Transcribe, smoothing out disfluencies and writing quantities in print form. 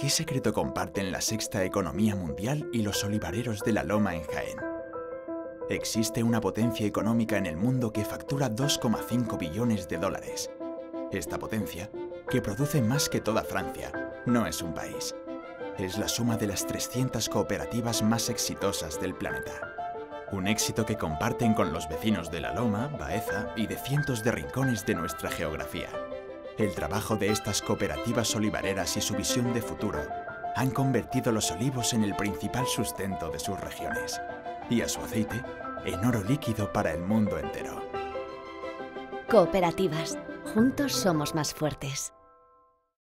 ¿Qué secreto comparten la sexta economía mundial y los olivareros de La Loma en Jaén? Existe una potencia económica en el mundo que factura 2,5 billones de dólares. Esta potencia, que produce más que toda Francia, no es un país. Es la suma de las 300 cooperativas más exitosas del planeta. Un éxito que comparten con los vecinos de La Loma, Baeza y de cientos de rincones de nuestra geografía. El trabajo de estas cooperativas olivareras y su visión de futuro han convertido los olivos en el principal sustento de sus regiones y a su aceite en oro líquido para el mundo entero. Cooperativas, juntos somos más fuertes.